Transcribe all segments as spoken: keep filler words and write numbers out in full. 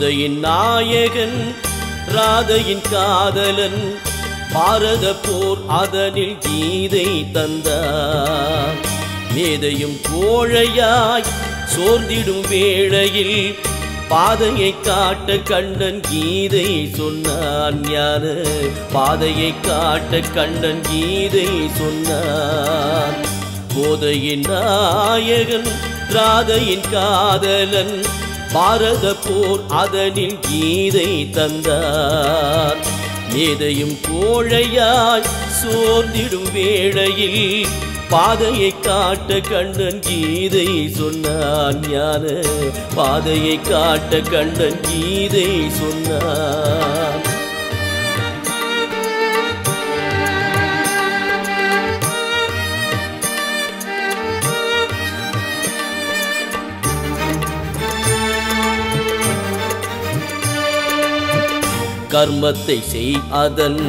கோதையின் நாயகன் ராதையின் காதலன். பாரத போர் அதனில் கீதை தந்தார். மேதையும் கோழையாய் சோர்ந்திடும் வேளையில் பாதையை காட்ட கண்ணன் கீதை சொன்னான். ஞான பாதையை காட்ட கண்ணன் கீதை சொன்னான். கோதையின் நாயகன் ராதையின் காதலன். பாரத போர் அதனில் கீதை தந்தார். மேதையும் கோழையாய் சோர்ந்திடும் வேளையில் பாதையை காட்ட கண்ணன் கீதை சொன்னான். ஞான பாதையை காட்ட கண்ணன் கீதை சொன்னான். கர்மத்தை செய், அதன்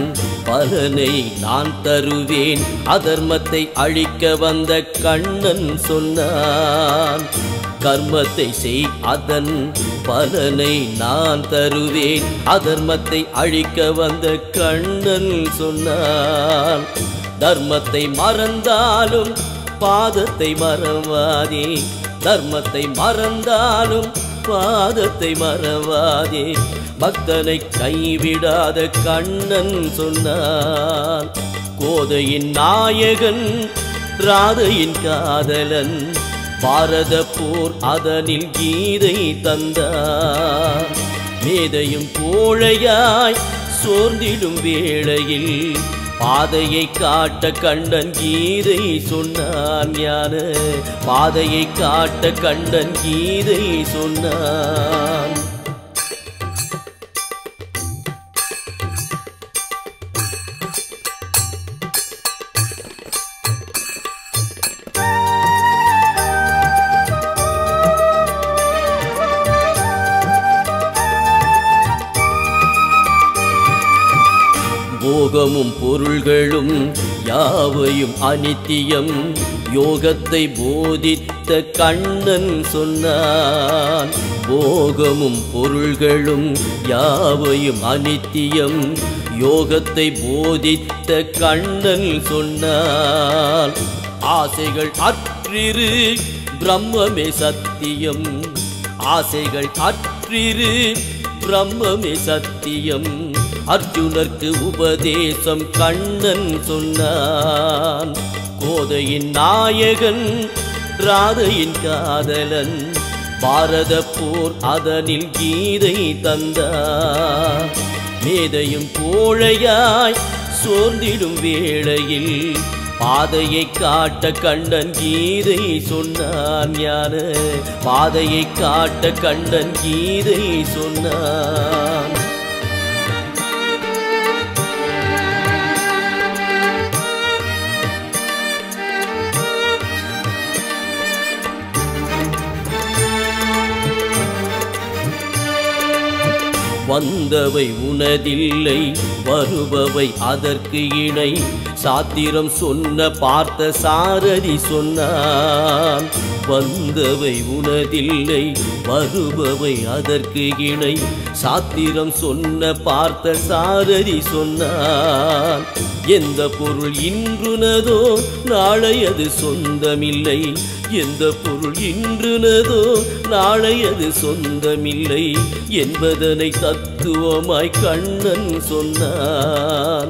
பலனை நான் தருவேன். அதர்மத்தை அழிக்க வந்த கண்ணன் சொன்னான். கர்மத்தை செய், அதன் பலனை நான் தருவேன். அதர்மத்தை அழிக்க வந்த கண்ணன் சொன்னான். தர்மத்தை மறந்தாலும் பாதத்தை மறவாதே. தர்மத்தை மறந்தாலும் பாதத்தை மறவாதே. பக்தனை கைவிடாத கண்ணன் சொன்னான். கோதையின் நாயகன் ராதையின் காதலன். பாரத போர் அதனில் கீதை தந்தார். மேதையும் கோழையாய் சோர்ந்திடும் வேளையில் பாதையை காட்ட கண்ணன் கீதை சொன்னான். ஞான பாதையை காட்ட கண்ணன் கீதை சொன்னான். போகமும் பொருள்களும் யாவையும் அனித்தியம். யோகத்தை போதித்த கண்ணன் சொன்னான். போகமும் பொருள்களும் யாவையும் அனித்தியம். யோகத்தை போதித்த கண்ணன் சொன்னான். ஆசைகள் அற்றிரு பிரம்மமே சத்தியம். ஆசைகள் அற்றிரு பிரம்மமே சத்தியம். அர்ஜுனர்க்கு உபதேசம் கண்ணன் சொன்னான். கோதையின் நாயகன் ராதையின் காதலன். பாரத போர் அதனில் கீதை தந்தார். மேதையும் கோழையாய் சோர்ந்திடும் வேளையில் பாதையை காட்ட கண்ணன் கீதை சொன்னான். ஞான பாதையை காட்ட கண்ணன் கீதை சொன்னான். வந்தவை உனதில்லை, வருபவை அதற்கு இணை. சாத்திரம் சொன்ன பார்த்த சாரதி சொன்னான். வந்தவை உனதில்லை, வருபவை அதற்கு இணை. சாத்திரம் சொன்ன பார்த்த சாரதி சொன்னான். எந்த பொருள் இன்றுனதோ நாளை அது சொந்தமில்லை. எந்த பொருள் இன்றுனதோ நாளை அது சொந்தமில்லை என்பதனை தத்துவமாய் கண்ணன் சொன்னான்.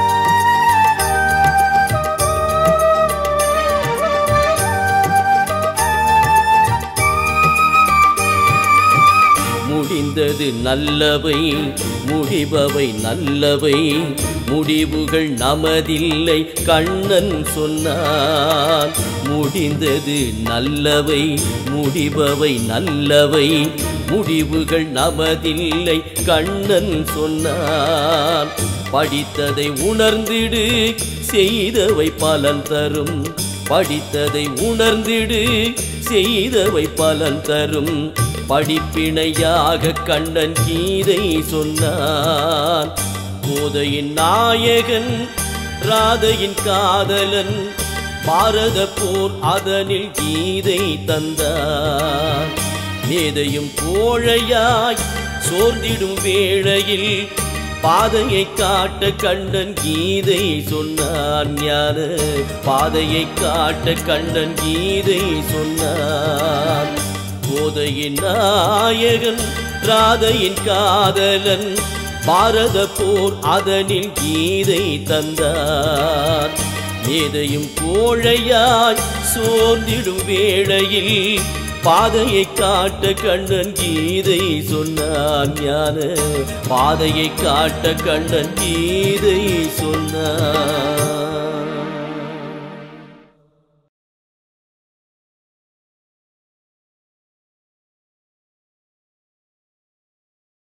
முடிந்தது நல்லவை, முடிபவை நல்லவை. முடிவுகள் நமதில்லை கண்ணன் சொன்னான். முடிந்தது நல்லவை, முடிபவை நல்லவை. முடிவுகள் நமதில்லை கண்ணன் சொன்னான். படித்ததை உணர்ந்திடு செய்தவை பலன் தரும். படித்ததை உணர்ந்திடு செய்தவை பலன் தரும். படிப்பினையாக கண்ணன் கீதை சொன்னான். கோதையின் நாயகன் ராதையின் காதலன், பாரத போர் அதனில் கீதை தந்தான். மேதையும் கோழையாய் சோர்ந்திடும் வேளையில் பாதையை காட்ட கண்ணன் கீதை சொன்னான். ஞான பாதையை காட்ட கண்ணன் கீதை சொன்னான். கோதையின் நாயகன் ராதையின் காதலன், பாரத போர் அதனில் கீதை தந்தார். மேதையும் கோழையாய் சோர்ந்திடும் வேளையில் பாதையை காட்ட கண்ணன் கீதை சொன்னான். ஞான பாதையை காட்ட கண்ணன் கீதை சொன்னான்.